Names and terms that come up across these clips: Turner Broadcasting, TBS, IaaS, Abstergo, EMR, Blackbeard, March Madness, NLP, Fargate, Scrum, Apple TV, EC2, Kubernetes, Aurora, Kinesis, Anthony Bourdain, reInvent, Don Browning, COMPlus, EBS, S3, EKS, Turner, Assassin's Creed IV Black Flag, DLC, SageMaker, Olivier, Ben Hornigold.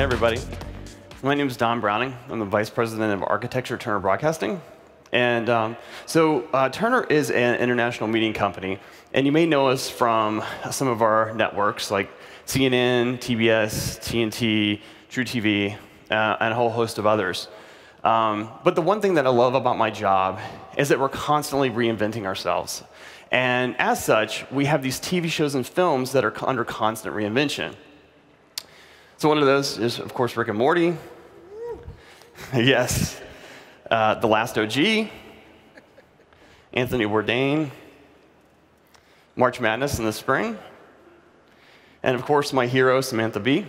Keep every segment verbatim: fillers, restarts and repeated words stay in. Hey, everybody. My name is Don Browning. I'm the Vice President of Architecture at Turner Broadcasting. And um, so uh, Turner is an international meeting company. And you may know us from some of our networks, like C N N, T B S, T N T, True T V, uh, and a whole host of others. Um, but the one thing that I love about my job is that we're constantly reinventing ourselves. And as such, we have these T V shows and films that are under constant reinvention. So one of those is, of course, Rick and Morty. Yes. Uh, The Last O G, Anthony Bourdain, March Madness in the spring, and of course, my hero, Samantha Bee.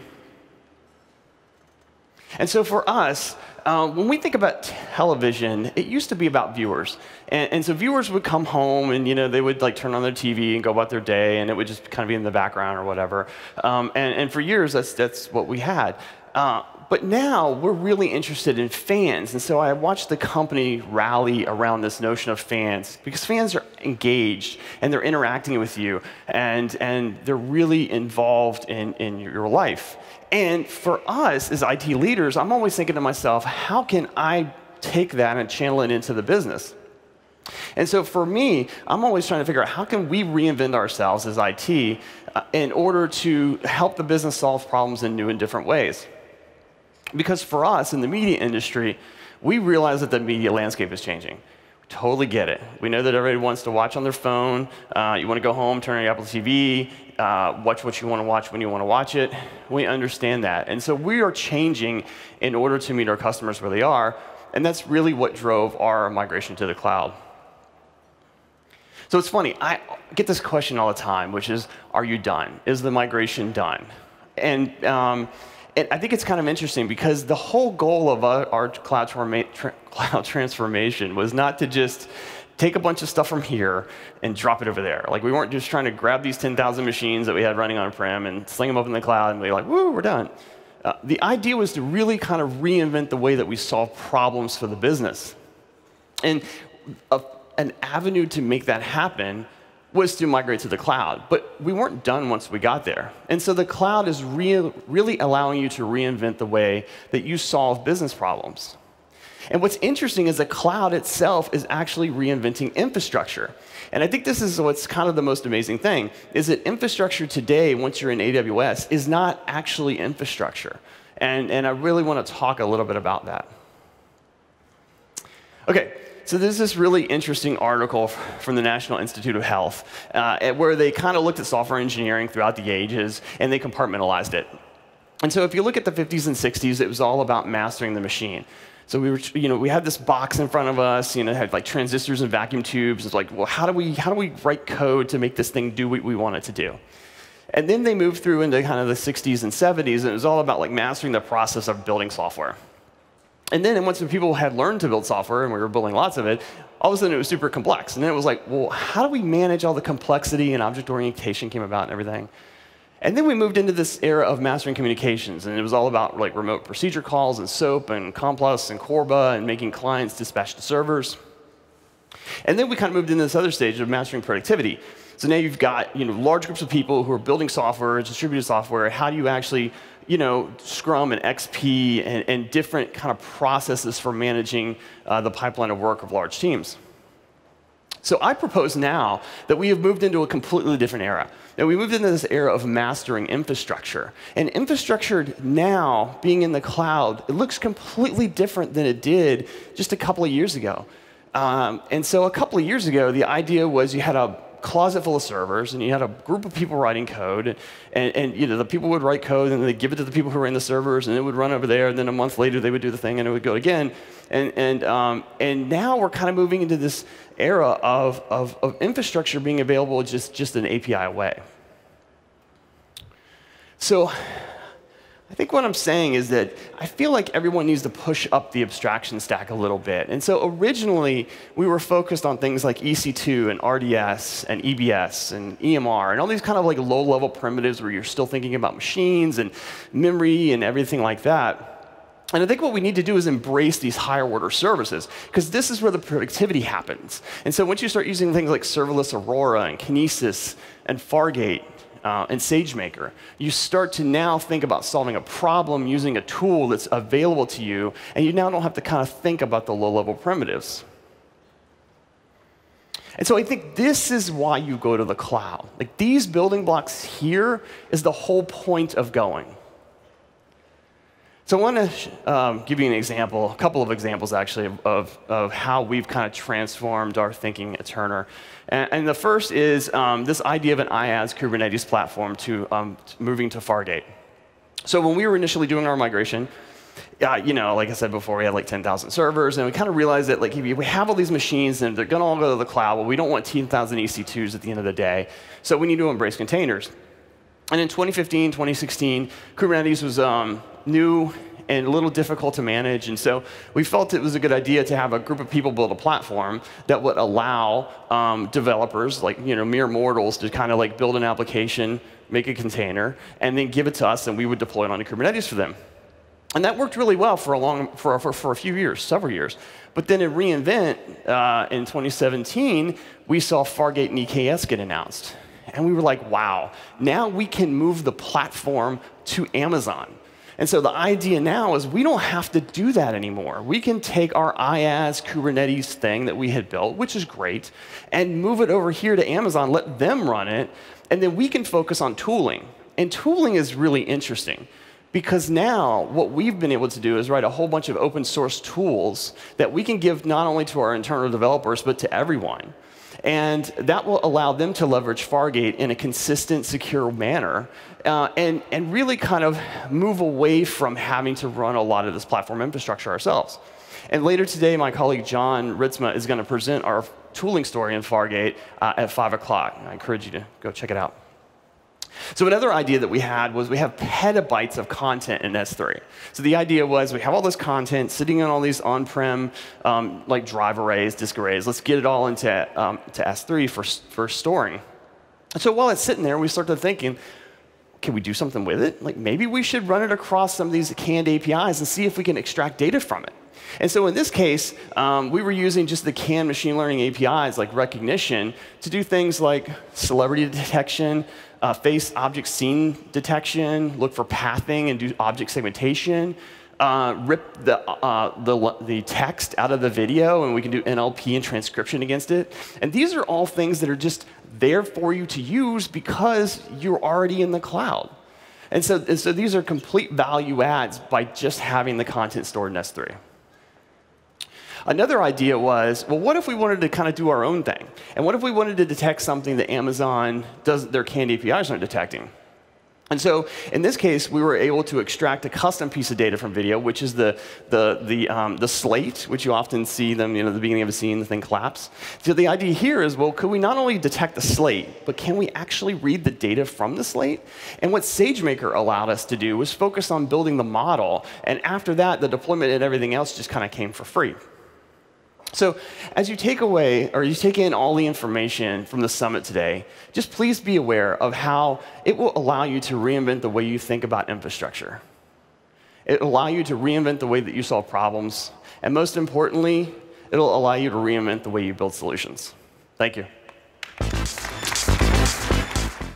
And so for us, uh, when we think about television, it used to be about viewers. And, and so viewers would come home and you know, they would like turn on their T V and go about their day, and it would just kind of be in the background or whatever. Um, and, and for years, that's, that's what we had. Uh, But now we're really interested in fans, and so I watched the company rally around this notion of fans, because fans are engaged, and they're interacting with you, and, and they're really involved in, in your life. And for us as I T leaders, I'm always thinking to myself, how can I take that and channel it into the business? And so for me, I'm always trying to figure out how can we reinvent ourselves as I T uh, in order to help the business solve problems in new and different ways. Because for us, in the media industry, we realize that the media landscape is changing. We totally get it. We know that everybody wants to watch on their phone. Uh, you want to go home, turn on your Apple T V, uh, watch what you want to watch when you want to watch it. We understand that. And so we are changing in order to meet our customers where they are. And that's really what drove our migration to the cloud. So it's funny. I get this question all the time, which is, are you done? Is the migration done? And um, And I think it's kind of interesting, because the whole goal of our cloud, tra cloud transformation was not to just take a bunch of stuff from here and drop it over there. Like, we weren't just trying to grab these ten thousand machines that we had running on-prem and sling them up in the cloud and be like, woo, we're done. Uh, the idea was to really kind of reinvent the way that we solve problems for the business. And a, an avenue to make that happen was to migrate to the cloud. But we weren't done once we got there. And so the cloud is real, really allowing you to reinvent the way that you solve business problems. And what's interesting is the cloud itself is actually reinventing infrastructure. And I think this is what's kind of the most amazing thing, is that infrastructure today, once you're in A W S, is not actually infrastructure. And, and I really want to talk a little bit about that. OK. So there's this really interesting article from the National Institute of Health uh, where they kind of looked at software engineering throughout the ages, and they compartmentalized it. And so if you look at the fifties and sixties, it was all about mastering the machine. So we, were, you know, we had this box in front of us, you know, it had like transistors and vacuum tubes. It's like, well, how do we, how do we write code to make this thing do what we want it to do? And then they moved through into kind of the sixties and seventies, and it was all about like mastering the process of building software. And then once people had learned to build software, and we were building lots of it, all of a sudden it was super complex. And then it was like, well, how do we manage all the complexity, and object orientation came about and everything. And then we moved into this era of mastering communications, and it was all about like remote procedure calls and SOAP and COMPlus and CORBA and making clients dispatch to servers. And then we kind of moved into this other stage of mastering productivity. So now you've got you know, large groups of people who are building software, distributed software. How do you actually you know, Scrum and X P and, and different kind of processes for managing uh, the pipeline of work of large teams? So I propose now that we have moved into a completely different era. That we moved into this era of mastering infrastructure. And infrastructure now, being in the cloud, it looks completely different than it did just a couple of years ago. Um, and so a couple of years ago, the idea was you had a closet full of servers, and you had a group of people writing code, and, and you know, the people would write code, and they'd give it to the people who ran the servers, and it would run over there, and then a month later, they would do the thing, and it would go again. And, and, um, and now we're kind of moving into this era of, of, of infrastructure being available just, just an A P I away. So I think what I'm saying is that I feel like everyone needs to push up the abstraction stack a little bit. And so originally, we were focused on things like E C two and R D S and E B S and E M R and all these kind of like low-level primitives where you're still thinking about machines and memory and everything like that. And I think what we need to do is embrace these higher-order services, because this is where the productivity happens. And so once you start using things like serverless Aurora and Kinesis and Fargate, uh, and SageMaker. You start to now think about solving a problem using a tool that's available to you, and you now don't have to kind of think about the low-level primitives. And so I think this is why you go to the cloud. Like, these building blocks here is the whole point of going. So I want to um, give you an example, a couple of examples, actually, of, of how we've kind of transformed our thinking at Turner. And, and the first is um, this idea of an IaaS Kubernetes platform to um, moving to Fargate. So when we were initially doing our migration, Uh, you know, like I said before, we had like ten thousand servers, and we kind of realized that like, we have all these machines, and they're going to all go to the cloud, but we don't want ten thousand E C twos at the end of the day, so we need to embrace containers. And in twenty fifteen, twenty sixteen, Kubernetes was um, new and a little difficult to manage, and so we felt it was a good idea to have a group of people build a platform that would allow um, developers, like you know, mere mortals, to kind of like build an application, make a container, and then give it to us, and we would deploy it onto Kubernetes for them. And that worked really well for a, long, for, for, for a few years, several years. But then at reInvent uh, in twenty seventeen, we saw Fargate and E K S get announced. And we were like, wow, now we can move the platform to Amazon. And so the idea now is we don't have to do that anymore. We can take our IaaS Kubernetes thing that we had built, which is great, and move it over here to Amazon, let them run it, and then we can focus on tooling. And tooling is really interesting, because now what we've been able to do is write a whole bunch of open source tools that we can give not only to our internal developers, but to everyone. And that will allow them to leverage Fargate in a consistent, secure manner uh, and, and really kind of move away from having to run a lot of this platform infrastructure ourselves. And later today, my colleague John Ritzma is going to present our tooling story in Fargate uh, at five o'clock. I encourage you to go check it out. So another idea that we had was we have petabytes of content in S three. So the idea was we have all this content sitting on all these on-prem um, like drive arrays, disk arrays. Let's get it all into um, to S three for, for storing. And so while it's sitting there, we started thinking, can we do something with it? Like maybe we should run it across some of these canned A P Is and see if we can extract data from it. And so in this case, um, we were using just the canned machine learning A P Is like recognition to do things like celebrity detection, uh, face object scene detection, look for pathing and do object segmentation, uh, rip the, uh, the, the text out of the video, and we can do N L P and transcription against it. And these are all things that are just there for you to use because you're already in the cloud. And so, and so these are complete value adds by just having the content stored in S three. Another idea was, well, what if we wanted to kind of do our own thing? And what if we wanted to detect something that Amazon does, their canned A P Is aren't detecting? And so in this case, we were able to extract a custom piece of data from video, which is the, the, the, um, the slate, which you often see them, you know, at the beginning of a scene, the thing claps. So the idea here is, well, could we not only detect the slate, but can we actually read the data from the slate? And what SageMaker allowed us to do was focus on building the model. And after that, the deployment and everything else just kind of came for free. So as you take away, or you take in all the information from the summit today, just please be aware of how it will allow you to reinvent the way you think about infrastructure. It will allow you to reinvent the way that you solve problems. And most importantly, it'll allow you to reinvent the way you build solutions. Thank you.